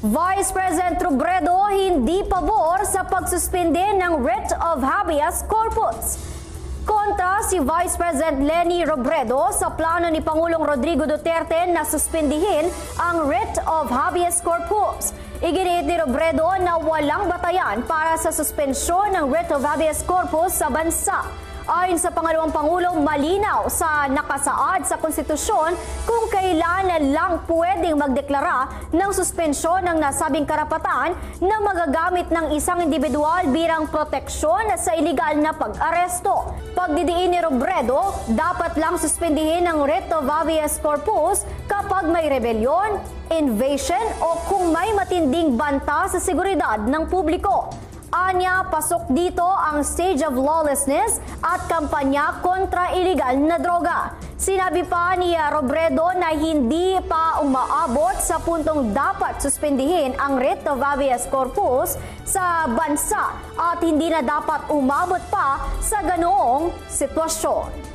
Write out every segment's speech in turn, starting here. Vice President Robredo hindi pabor sa pagsuspende ng Writ of Habeas Corpus. Kontra si Vice President Leni Robredo sa plano ni Pangulong Rodrigo Duterte na suspendihin ang Writ of Habeas Corpus. Iginiit ni Robredo na walang batayan para sa suspensyon ng Writ of Habeas Corpus sa bansa. Ayon sa pangalawang Pangulo, malinaw sa nakasaad sa konstitusyon kung kailan lang pwedeng magdeklara ng suspensyon ng nasabing karapatan na magagamit ng isang individual bilang proteksyon sa iligal na pag-aresto. Pagdidiin ni Robredo, dapat lang suspendihin ang Writ of Habeas Corpus kapag may rebelyon, invasion o kung may matinding banta sa seguridad ng publiko. Anya, pasok dito ang stage of lawlessness at kampanya kontra iligal na droga. Sinabi pa ni Robredo na hindi pa umaabot sa puntong dapat suspendihin ang Writ of Habeas Corpus sa bansa at hindi na dapat umabot pa sa ganoong sitwasyon.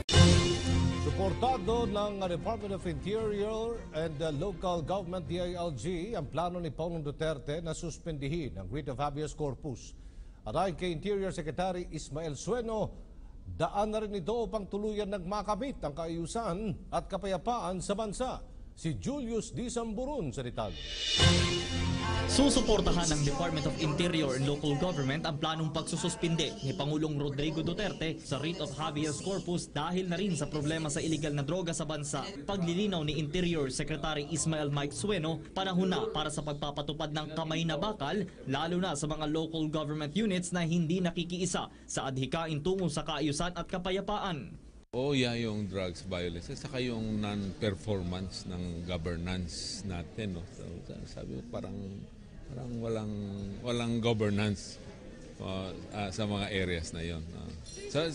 Suportado ng Department of Interior and Local Government DILG ang plano ni Pangulong Duterte na suspendihin ang Writ of Habeas Corpus. At ayon kay Interior Secretary Ismael Sueno, daan na rin ito upang tuluyan nagmakamit ang kaayusan at kapayapaan sa bansa. Si Julius D. Samburun sa detalye. Susuportahan ng Department of Interior and Local Government ang planong pagsususpinde ni Pangulong Rodrigo Duterte sa Writ of Habeas Corpus dahil na rin sa problema sa iligal na droga sa bansa. Paglilinaw ni Interior Secretary Ismael Mike Sueno, panahon na para sa pagpapatupad ng kamay na bakal, lalo na sa mga local government units na hindi nakikiisa sa adhikain tungo sa kaayusan at kapayapaan. Yung drugs violence at saka yung non-performance ng governance natin. No? So, sabi ko, parang walang governance sa mga areas na yon. So,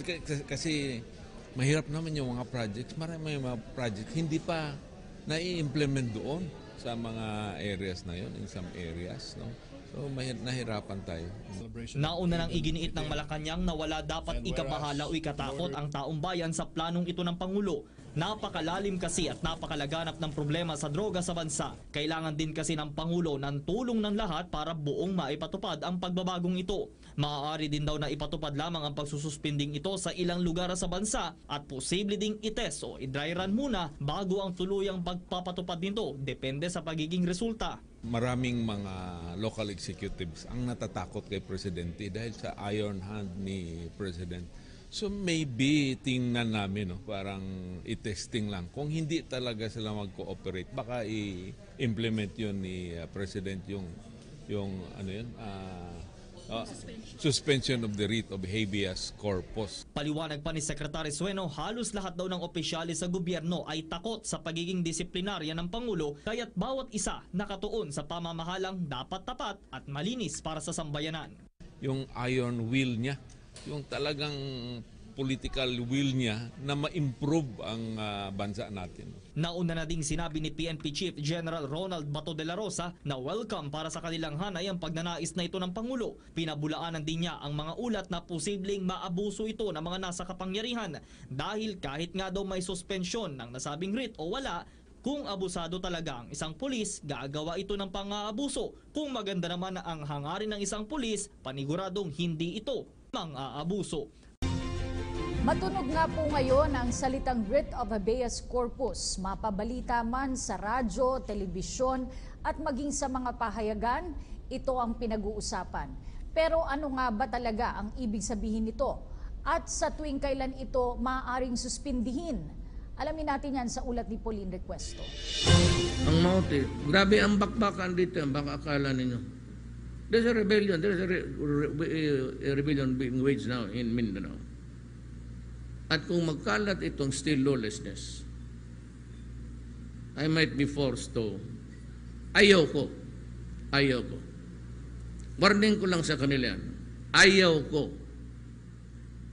kasi mahirap naman yung mga projects. Marami mga projects hindi pa nai-implement doon sa mga areas na yon, in some areas. No? So, nahirapan tayo. Nauna nang iginiit ng Malacanang na wala dapat ikabahala o ikatakot ang taong bayan sa planong ito ng Pangulo. Napakalalim kasi at napakalaganap ng problema sa droga sa bansa. Kailangan din kasi ng Pangulo ng tulong ng lahat para buong maipatupad ang pagbabagong ito. Maaari din daw na ipatupad lamang ang pagsususpinding ito sa ilang lugar sa bansa at posible ding itest o i-dry run muna bago ang tuluyang pagpapatupad nito. Depende sa pagiging resulta. Maraming mga local executives ang natatakot kay Presidente dahil sa iron hand ni President. So maybe tingnan namin, parang i-testing lang. Kung hindi talaga sila mag-cooperate, baka i-implement yun ni President suspension of the Writ of Habeas Corpus. Paliwanag pa ni Secretary Sueno, halos lahat daw ng opisyali sa gobyerno ay takot sa pagiging disiplinarya ng Pangulo, kaya't bawat isa nakatuon sa pamamahalang dapat tapat at malinis para sa sambayanan. Yung iron will niya, yung talagang political will niya na ma-improve ang bansa natin. Nauna na ding sinabi ni PNP Chief General Ronald Bato de la Rosa na welcome para sa kanilang hanay ang pagnanais na ito ng Pangulo. Pinabulaanan din niya ang mga ulat na posibleng maabuso ito ng mga nasa kapangyarihan dahil kahit nga daw may suspensyon ng nasabing writ o wala, kung abusado talaga ang isang pulis, gagawa ito ng pang-aabuso. Kung maganda naman ang hangarin ng isang pulis, paniguradong hindi ito pang-aabuso. Matunog na po ngayon ang salitang Writ of Habeas Corpus, mapabalita man sa radyo, telebisyon at maging sa mga pahayagan, ito ang pinag-uusapan. Pero ano nga ba talaga ang ibig sabihin nito? At sa tuwing kailan ito maaaring suspindihin? Alamin natin yan sa ulat ni Pauline Requesto. Ang motive, grabe ang bakbakan dito, ang baka akala ninyo. There's a rebellion, there's a rebellion being waged now in Mindanao. At kung magkalat itong still lawlessness, I might be forced to, ayoko. Warning ko lang sa kanila yan, ayoko.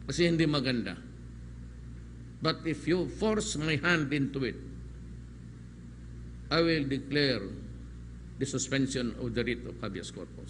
Kasi hindi maganda. But if you force my hand into it, I will declare the suspension of the Writ of Habeas Corpus.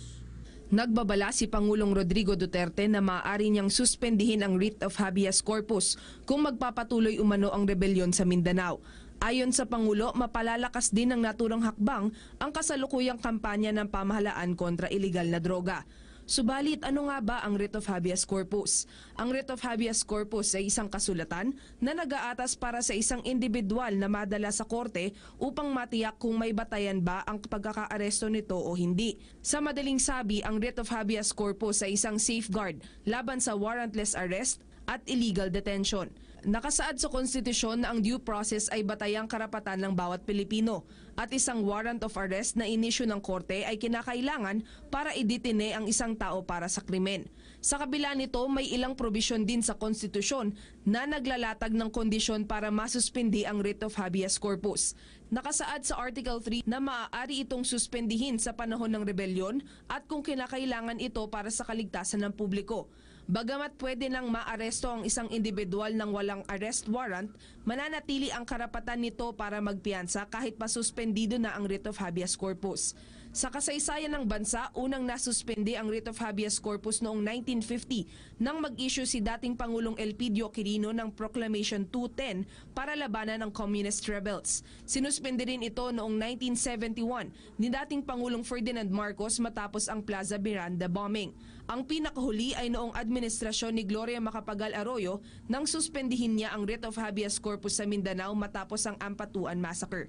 Nagbabala si Pangulong Rodrigo Duterte na maaari niyang suspendihin ang Writ of Habeas Corpus kung magpapatuloy umano ang rebelyon sa Mindanao. Ayon sa Pangulo, mapalalakas din ng naturang hakbang ang kasalukuyang kampanya ng pamahalaan kontra iligal na droga. Subalit, ano nga ba ang Writ of Habeas Corpus? Ang Writ of Habeas Corpus ay isang kasulatan na nag-aatas para sa isang individual na madala sa korte upang matiyak kung may batayan ba ang pagkakaaresto nito o hindi. Sa madaling sabi, ang Writ of Habeas Corpus ay isang safeguard laban sa warrantless arrest at illegal detention. Nakasaad sa konstitusyon na ang due process ay batayang karapatan ng bawat Pilipino at isang warrant of arrest na inisyu ng korte ay kinakailangan para idetine ang isang tao para sa krimen. Sa kabila nito, may ilang probisyon din sa konstitusyon na naglalatag ng kondisyon para masuspindi ang writ of habeas corpus. Nakasaad sa Article 3 na maaari itong suspendihin sa panahon ng rebelyon at kung kinakailangan ito para sa kaligtasan ng publiko. Bagamat pwede nang maaresto ang isang individual ng walang arrest warrant, mananatili ang karapatan nito para magpiyansa kahit pasuspendido na ang writ of habeas corpus. Sa kasaysayan ng bansa, unang nasuspende ang writ of habeas corpus noong 1950 nang mag-issue si dating Pangulong Elpidio Quirino ng Proclamation 210 para labanan ang communist rebels. Sinuspende rin ito noong 1971 ni dating Pangulong Ferdinand Marcos matapos ang Plaza Miranda bombing. Ang pinakahuli ay noong administrasyon ni Gloria Macapagal Arroyo nang suspendihin niya ang writ of habeas corpus sa Mindanao matapos ang Ampatuan massacre.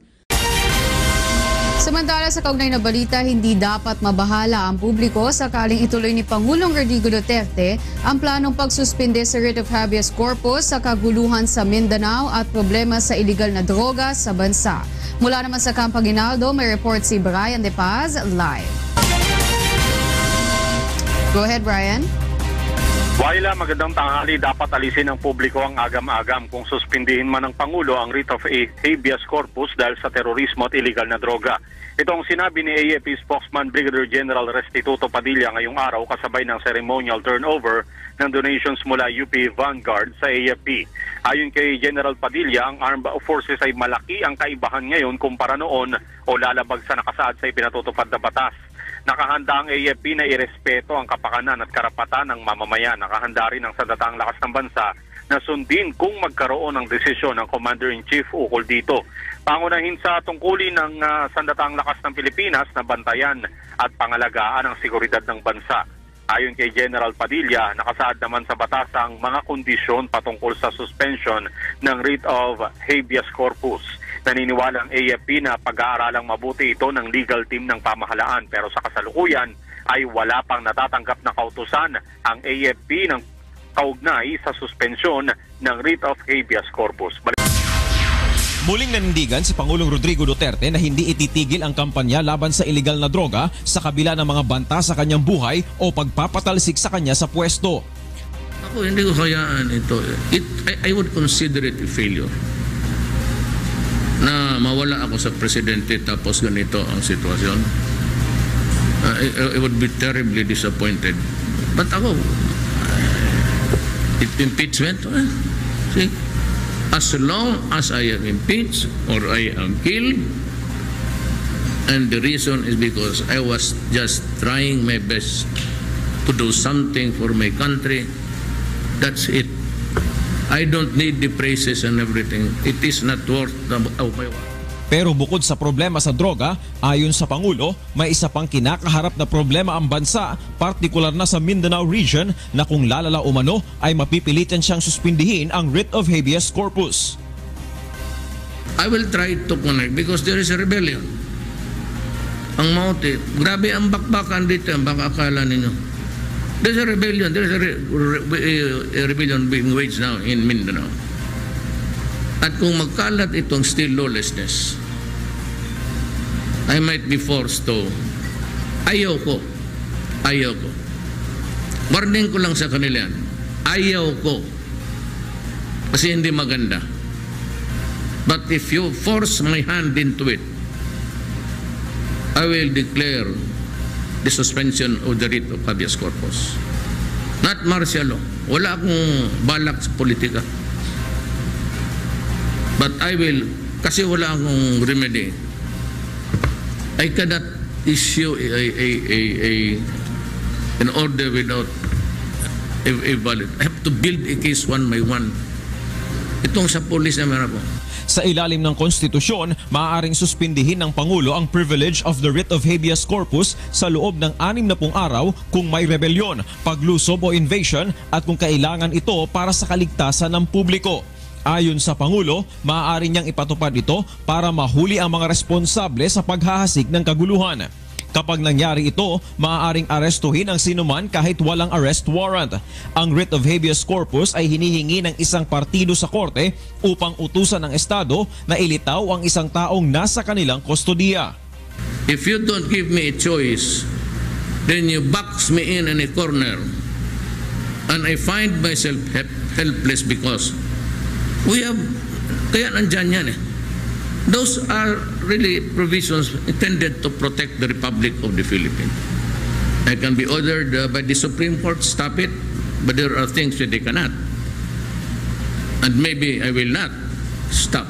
Samantala sa kaugnay na balita, hindi dapat mabahala ang publiko sakaling ituloy ni Pangulong Rodrigo Duterte ang planong pagsuspende sa writ of habeas corpus sa kaguluhan sa Mindanao at problema sa iligal na droga sa bansa. Mula naman sa Camp Aguinaldo, may report si Brian De Paz live. Go ahead, Brian. Waila, magandang tanghali. Dapat alisin ng publiko ang agam-agam kung suspindihin man ng Pangulo ang writ of habeas corpus dahil sa terorismo at illegal na droga. Ito ang sinabi ni AFP spokesman Brigadier General Restituto Padilla ngayong araw kasabay ng ceremonial turnover ng donations mula UP Vanguard sa AFP. Ayon kay General Padilla, ang armed forces ay malaki ang kaibahan ngayon kumpara noon o lalabag sa nakasaad sa ipinatutupad na batas. Nakahanda ang AFP na irespeto ang kapakanan at karapatan ng mamamayan. Nakahanda rin ang sadatang lakas ng bansa na sundin kung magkaroon ng desisyon ng Commander-in-Chief ukol dito. Pangunahin sa tungkulin ng sandatang lakas ng Pilipinas na bantayan at pangalagaan ang seguridad ng bansa. Ayon kay General Padilla, nakasaad naman sa batas ang mga kondisyon patungkol sa suspension ng writ of habeas corpus. Naniniwala ang AFP na pag-aaralang mabuti ito ng legal team ng pamahalaan pero sa kasalukuyan ay wala pang natatanggap na kautusan ang AFP ng kaugnay sa suspensyon ng writ of habeas corpus. Muling nanindigan si Pangulong Rodrigo Duterte na hindi ititigil ang kampanya laban sa iligal na droga sa kabila ng mga banta sa kanyang buhay o pagpapatalsik sa kanya sa pwesto. Ako hindi ko hayaan ito. I would consider it a failure. Na mawala ako sa presidente tapos ganito ang sitwasyon. I would be terribly disappointed. But ako, impeachment, see? As long as I am impeached or I am killed, and the reason is because I was just trying my best to do something for my country, that's it. I don't need the praises and everything. It is not worth my work. Pero bukod sa problema sa droga, ayon sa Pangulo, may isa pang kinakaharap na problema ang bansa, partikular na sa Mindanao region na kung lalala umano ay mapipilitan siyang suspindihin ang writ of habeas corpus. I will try to connect because there is a rebellion. Ang maute, grabe ang bakbakan dito, ang baka akala ninyo. There's a rebellion. There's a rebellion being waged now in Mindanao. At kung magkalat itong still lawlessness, I might be forced to. Ayaw ko. Warning ko lang sa kanila yan. Ayaw ko. Kasi hindi maganda. But if you force my hand into it, I will declare the suspension of the writ of habeas corpus. Not martial law. Wala akong balak sa politika. But I will, kasi wala akong remedy. I cannot issue an order without a valid. I have to build a case one by one. Itong sa police na meron po. Sa ilalim ng konstitusyon, maaaring suspindihin ng Pangulo ang privilege of the writ of habeas corpus sa loob ng 60 araw kung may rebelyon, paglusob o invasion at kung kailangan ito para sa kaligtasan ng publiko. Ayon sa Pangulo, maaari niyang ipatupad ito para mahuli ang mga responsable sa paghahasik ng kaguluhan. Kapag nangyari ito, maaaring arestuhin ang sinuman kahit walang arrest warrant. Ang writ of habeas corpus ay hinihingi ng isang partido sa korte upang utusan ng Estado na ilitaw ang isang taong nasa kanilang kustodiya. If you don't give me a choice, then you box me in a corner and I find myself helpless because we have, kaya nandyan yan eh. Those are really provisions intended to protect the Republic of the Philippines. I can be ordered by the Supreme Court, stop it, but there are things that they cannot. And maybe I will not stop.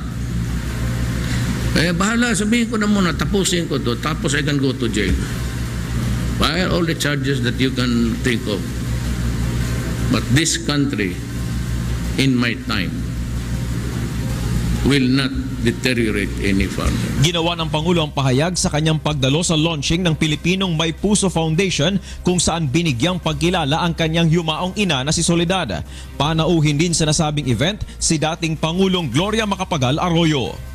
Eh, bahala, sabihin ko na muna, tapusin ko to, tapos I can go to jail. By all the charges that you can think of. But this country, in my time, will not deteriorate any further. Ginawa ng Pangulo ang pahayag sa kanyang pagdalo sa launching ng Pilipinong May Puso Foundation kung saan binigyang pagkilala ang kanyang yumaong ina na si Soledad. Panauhin din sa nasabing event si dating Pangulong Gloria Macapagal Arroyo.